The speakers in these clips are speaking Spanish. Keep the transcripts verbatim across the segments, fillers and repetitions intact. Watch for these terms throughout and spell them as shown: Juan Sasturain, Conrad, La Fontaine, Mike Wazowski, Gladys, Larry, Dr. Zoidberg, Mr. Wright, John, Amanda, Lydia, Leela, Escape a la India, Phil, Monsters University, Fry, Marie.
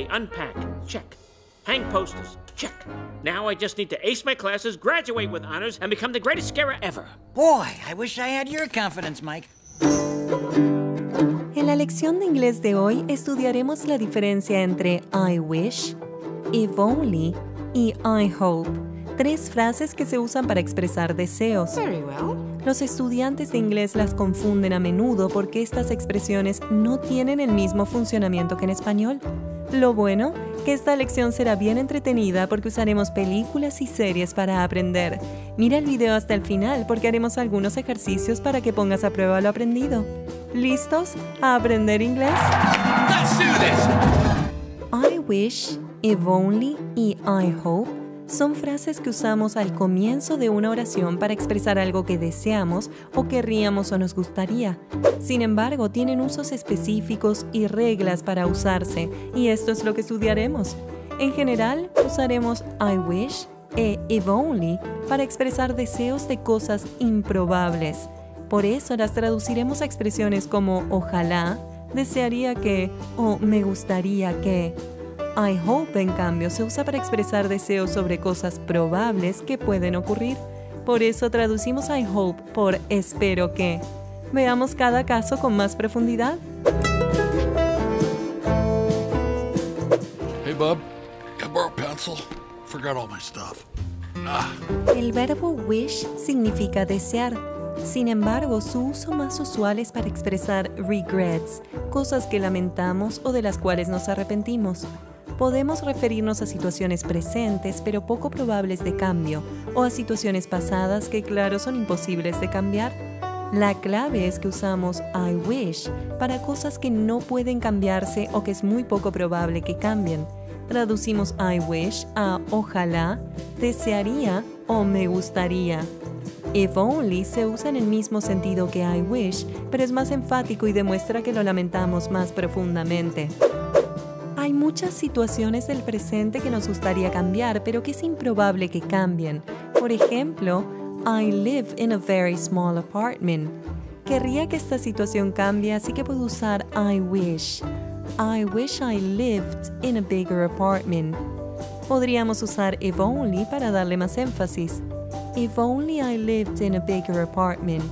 away, unpack, check. Hang posters, check. Now I just need to ace my classes, graduate with honors, and become the greatest scarer ever. Boy, I wish I had your confidence, Mike. En la lección de inglés de hoy estudiaremos la diferencia entre I wish, if only y I hope, tres frases que se usan para expresar deseos. Very well. Los estudiantes de inglés las confunden a menudo porque estas expresiones no tienen el mismo funcionamiento que en español. Lo bueno, que esta lección será bien entretenida porque usaremos películas y series para aprender. Mira el video hasta el final porque haremos algunos ejercicios para que pongas a prueba lo aprendido. ¿Listos a aprender inglés? Let's do this. I wish, if only y I hope son frases que usamos al comienzo de una oración para expresar algo que deseamos o querríamos o nos gustaría. Sin embargo, tienen usos específicos y reglas para usarse, y esto es lo que estudiaremos. En general, usaremos I wish e if only para expresar deseos de cosas improbables. Por eso las traduciremos a expresiones como ojalá, desearía que o me gustaría que. I hope, en cambio, se usa para expresar deseos sobre cosas probables que pueden ocurrir. Por eso traducimos I hope por espero que. Veamos cada caso con más profundidad. Hey, bub. Can I borrow a pencil? Forgot all my stuff. Ah. El verbo wish significa desear. Sin embargo, su uso más usual es para expresar regrets, cosas que lamentamos o de las cuales nos arrepentimos. Podemos referirnos a situaciones presentes pero poco probables de cambio o a situaciones pasadas que, claro, son imposibles de cambiar. La clave es que usamos I wish para cosas que no pueden cambiarse o que es muy poco probable que cambien. Traducimos I wish a ojalá, desearía o me gustaría. If only se usa en el mismo sentido que I wish, pero es más enfático y demuestra que lo lamentamos más profundamente. Hay muchas situaciones del presente que nos gustaría cambiar, pero que es improbable que cambien. Por ejemplo, I live in a very small apartment. Querría que esta situación cambie, así que puedo usar I wish. I wish I lived in a bigger apartment. Podríamos usar if only para darle más énfasis. If only I lived in a bigger apartment.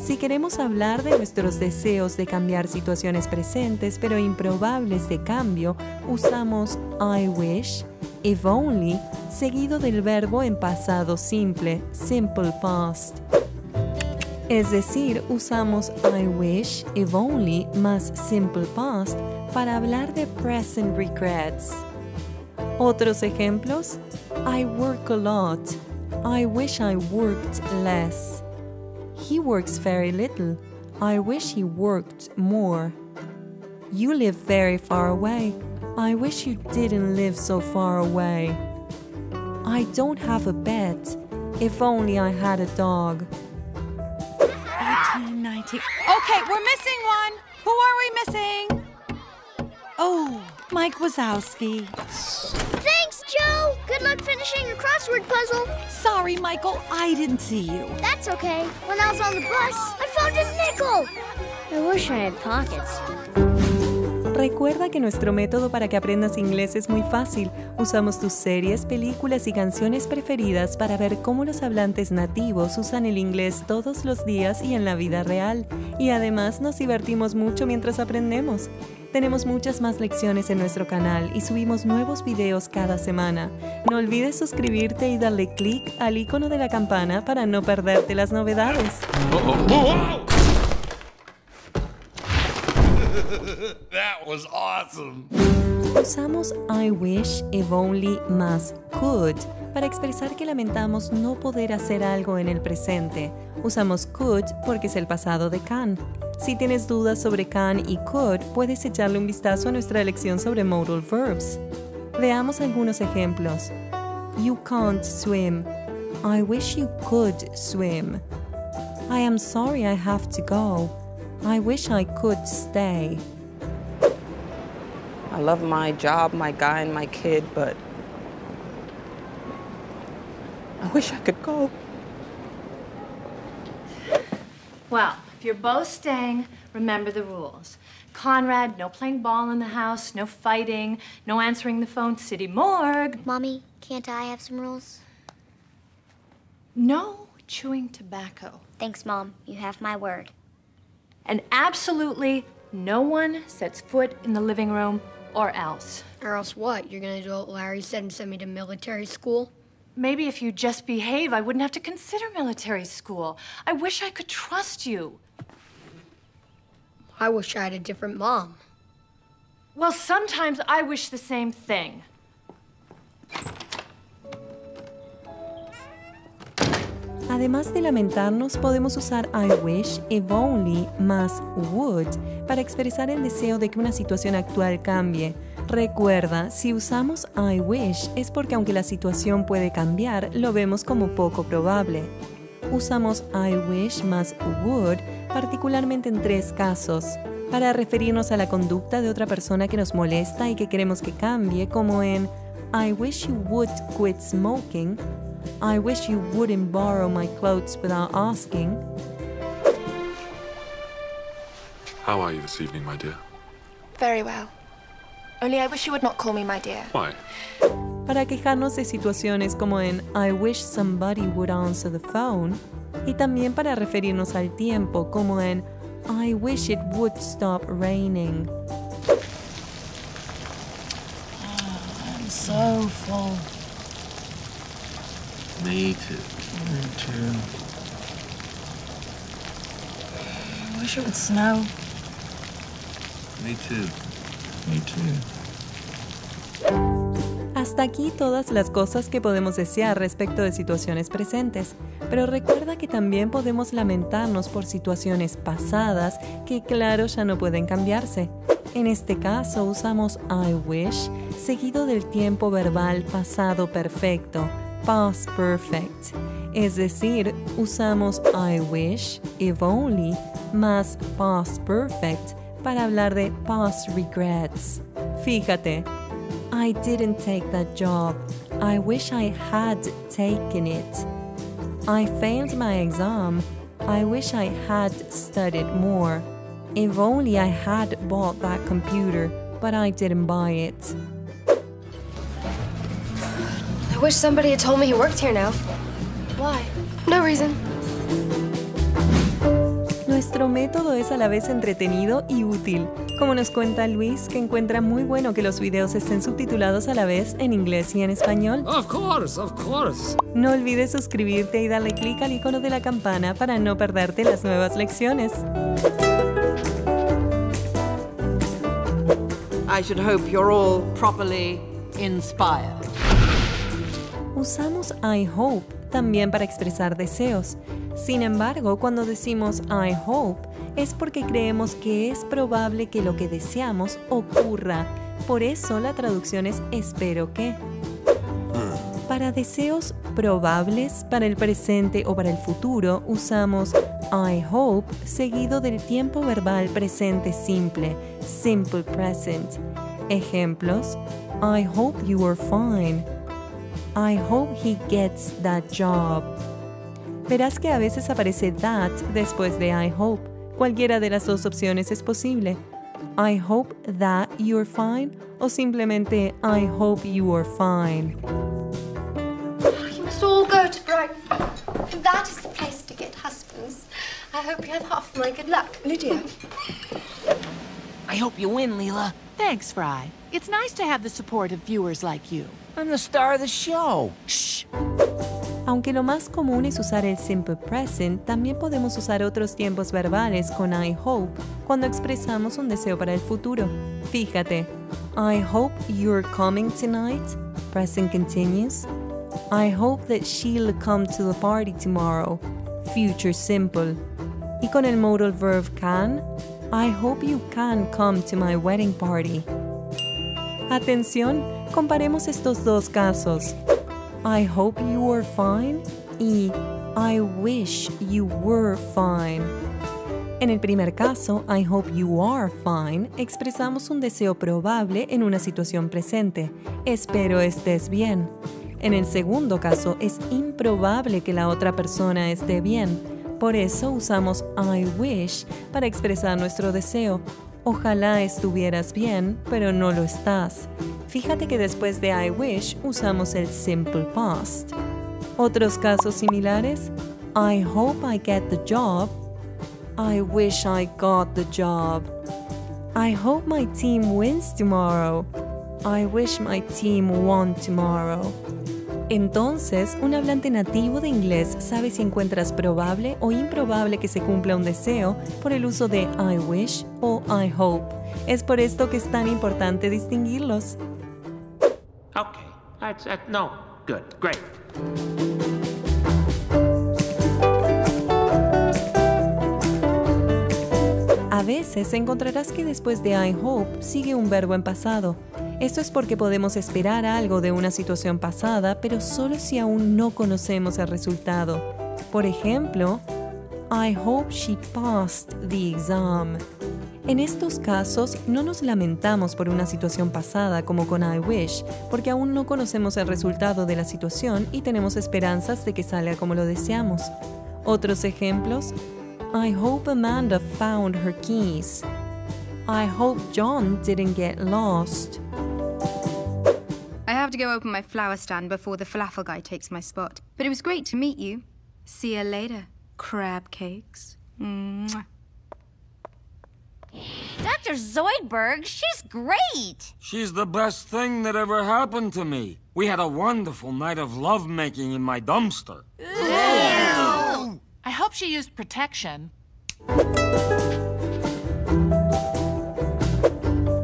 Si queremos hablar de nuestros deseos de cambiar situaciones presentes pero improbables de cambio, usamos I wish, if only, seguido del verbo en pasado simple, simple past. Es decir, usamos I wish, if only, más simple past para hablar de present regrets. Otros ejemplos, I work a lot. I wish I worked less. He works very little. I wish he worked more. You live very far away. I wish you didn't live so far away. I don't have a pet. If only I had a dog. eighteen, nineteen. Okay, we're missing one. Who are we missing? Oh, Mike Wazowski. Thanks, Joe. Good luck finishing your crossword puzzle. Sorry, Michael, I didn't see you. That's okay. When I was on the bus, I found a nickel. I wish I had pockets. Recuerda que nuestro método para que aprendas inglés es muy fácil. Usamos tus series, películas y canciones preferidas para ver cómo los hablantes nativos usan el inglés todos los días y en la vida real. Y además nos divertimos mucho mientras aprendemos. Tenemos muchas más lecciones en nuestro canal y subimos nuevos videos cada semana. No olvides suscribirte y darle clic al icono de la campana para no perderte las novedades. That was awesome. Usamos I wish, if only, más could para expresar que lamentamos no poder hacer algo en el presente. Usamos could porque es el pasado de can. Si tienes dudas sobre can y could, puedes echarle un vistazo a nuestra lección sobre modal verbs. Veamos algunos ejemplos. You can't swim. I wish you could swim. I am sorry I have to go. I wish I could stay. I love my job, my guy, and my kid, but I wish I could go. Well, If you're both staying, remember the rules. Conrad, no playing ball in the house, no fighting, no answering the phone, city morgue. Mommy, can't I have some rules? No chewing tobacco. Thanks, Mom. You have my word. And absolutely no one sets foot in the living room or else. Or else what? You're gonna do what Larry said and send me to military school? Maybe if you just behave, I wouldn't have to consider military school. I wish I could trust you. I wish I had a different mom. Well, sometimes I wish the same thing. Además de lamentarnos, podemos usar I wish, if only, más would para expresar el deseo de que una situación actual cambie. Recuerda, si usamos I wish es porque aunque la situación puede cambiar, lo vemos como poco probable. Usamos I wish más would particularmente en tres casos. Para referirnos a la conducta de otra persona que nos molesta y que queremos que cambie, como en I wish you would quit smoking, I wish you wouldn't borrow my clothes without asking. How are you this evening, my dear? Very well. Only I wish you would not call me my dear. Why? Para quejarnos de situaciones como en I wish somebody would answer the phone, y también para referirnos al tiempo como en I wish it would stop raining. Oh, I'm so full. Me too. Me too. I wish it would snow. Me too. Me too. Hasta aquí todas las cosas que podemos desear respecto de situaciones presentes, pero recuerda que también podemos lamentarnos por situaciones pasadas que, claro, ya no pueden cambiarse. En este caso usamos I wish seguido del tiempo verbal pasado perfecto. Past perfect, es decir, usamos I wish, if only, más past perfect para hablar de past regrets. Fíjate, I didn't take that job. I wish I had taken it. I failed my exam. I wish I had studied more. If only I had bought that computer, but I didn't buy it. I wish somebody had told me he worked here now. Why? No reason. Nuestro método es a la vez entretenido y útil, como nos cuenta Luis, que encuentra muy bueno que los videos estén subtitulados a la vez en inglés y en español. Of course, of course. No olvides suscribirte y darle clic al icono de la campana para no perderte las nuevas lecciones. I should hope you're all properly inspired. Usamos I hope también para expresar deseos. Sin embargo, cuando decimos I hope, es porque creemos que es probable que lo que deseamos ocurra. Por eso la traducción es espero que. Para deseos probables, para el presente o para el futuro, usamos I hope seguido del tiempo verbal presente simple, simple present. Ejemplos, I hope you are fine. I hope he gets that job. Verás que a veces aparece that después de I hope. Cualquiera de las dos opciones es posible. I hope that you're fine o simplemente I hope you are fine. You must all go to Brighton. That is the place to get husbands. I hope you have half my good luck, Lydia. I hope you win, Leela. Thanks, Fry. It's nice to have the support of viewers like you. I'm the star of the show. Shh. Aunque lo más común es usar el simple present, también podemos usar otros tiempos verbales con I hope cuando expresamos un deseo para el futuro. Fíjate, I hope you're coming tonight. Present continuous. I hope that she'll come to the party tomorrow. Future simple. Y con el modal verb can, I hope you can come to my wedding party. Atención, comparemos estos dos casos. I hope you are fine y I wish you were fine. En el primer caso, I hope you are fine, expresamos un deseo probable en una situación presente. Espero estés bien. En el segundo caso, es improbable que la otra persona esté bien. Por eso usamos I wish para expresar nuestro deseo. Ojalá estuvieras bien, pero no lo estás. Fíjate que después de I wish usamos el simple past. Otros casos similares: I hope I get the job. I wish I got the job. I hope my team wins tomorrow. I wish my team won tomorrow. Entonces, un hablante nativo de inglés sabe si encuentras probable o improbable que se cumpla un deseo por el uso de I wish o I hope. Es por esto que es tan importante distinguirlos. Okay, that's, that's, no, good, great. A veces encontrarás que después de I hope sigue un verbo en pasado. Esto es porque podemos esperar algo de una situación pasada, pero solo si aún no conocemos el resultado. Por ejemplo, I hope she passed the exam. En estos casos, no nos lamentamos por una situación pasada como con I wish, porque aún no conocemos el resultado de la situación y tenemos esperanzas de que salga como lo deseamos. Otros ejemplos: I hope Amanda found her keys. I hope John didn't get lost. I have to go open my flower stand before the falafel guy takes my spot. But it was great to meet you. See you later, crab cakes. Mwah. Doctor Zoidberg, she's great! She's the best thing that ever happened to me. We had a wonderful night of lovemaking in my dumpster. Ew. Ew. I hope she used protection.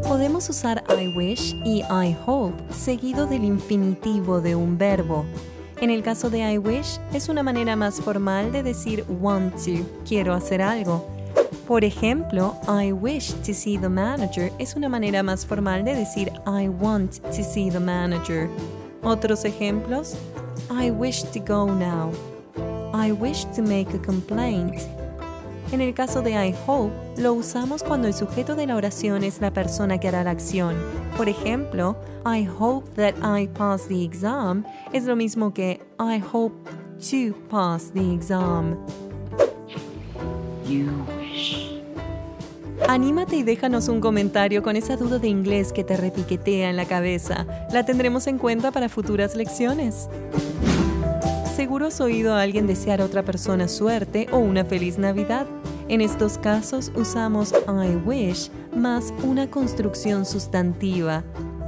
Podemos usar I wish y I hope seguido del infinitivo de un verbo. En el caso de I wish, es una manera más formal de decir want to, quiero hacer algo. Por ejemplo, I wish to see the manager es una manera más formal de decir I want to see the manager. Otros ejemplos: I wish to go now. I wish to make a complaint. En el caso de I hope, lo usamos cuando el sujeto de la oración es la persona que hará la acción. Por ejemplo, I hope that I pass the exam es lo mismo que I hope to pass the exam. You wish. Anímate y déjanos un comentario con esa duda de inglés que te repiquetea en la cabeza. La tendremos en cuenta para futuras lecciones. Seguro has oído a alguien desear a otra persona suerte o una feliz Navidad. En estos casos usamos I wish más una construcción sustantiva.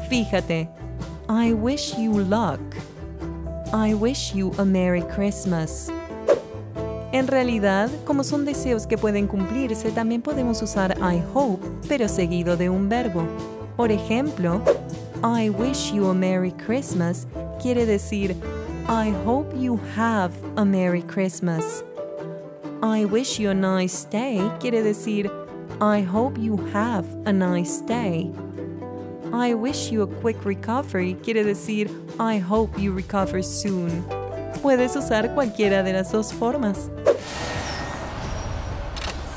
Fíjate: I wish you luck. I wish you a Merry Christmas. En realidad, como son deseos que pueden cumplirse, también podemos usar I hope, pero seguido de un verbo. Por ejemplo, I wish you a Merry Christmas quiere decir I hope you have a Merry Christmas. I wish you a nice day quiere decir I hope you have a nice day. I wish you a quick recovery quiere decir I hope you recover soon. Puedes usar cualquiera de las dos formas.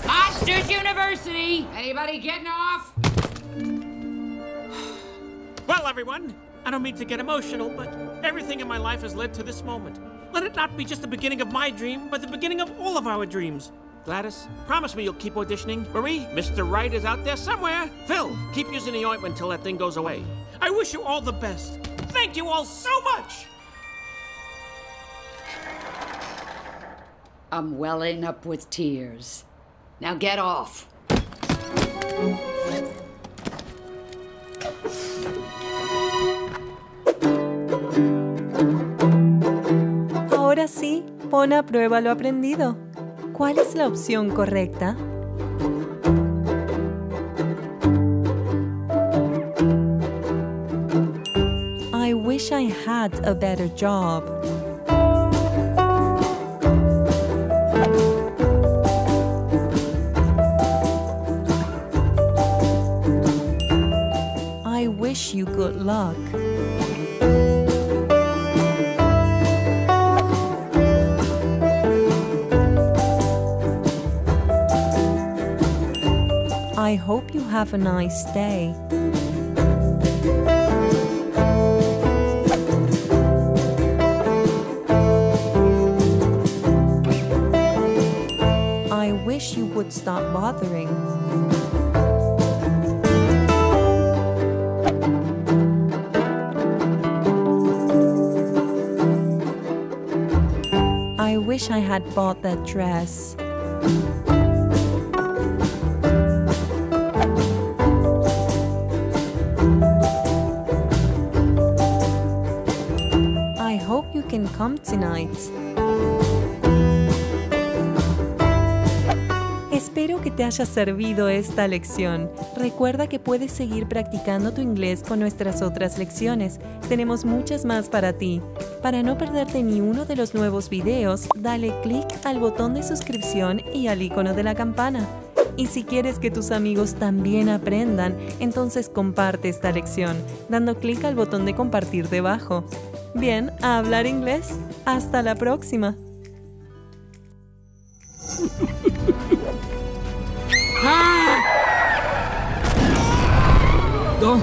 Monsters University! Anybody getting off? Well, everyone, I don't mean to get emotional, but everything in my life has led to this moment. Let it not be just the beginning of my dream, but the beginning of all of our dreams. Gladys, promise me you'll keep auditioning. Marie, Mister Wright is out there somewhere. Phil, keep using the ointment till that thing goes away. I wish you all the best. Thank you all so much! I'm welling up with tears. Now get off. Ahora sí, pon a prueba lo aprendido. ¿Cuál es la opción correcta? I wish I had a better job. I wish you good luck. I hope you have a nice day. wish you would stop bothering. I wish I had bought that dress. I hope you can come tonight. Espero que te haya servido esta lección. Recuerda que puedes seguir practicando tu inglés con nuestras otras lecciones. Tenemos muchas más para ti. Para no perderte ni uno de los nuevos videos, dale clic al botón de suscripción y al icono de la campana. Y si quieres que tus amigos también aprendan, entonces comparte esta lección, dando clic al botón de compartir debajo. Bien, a hablar inglés. Hasta la próxima. Don't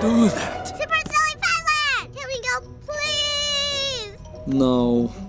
do that. Super Silly Fatland! Can we go, please? No.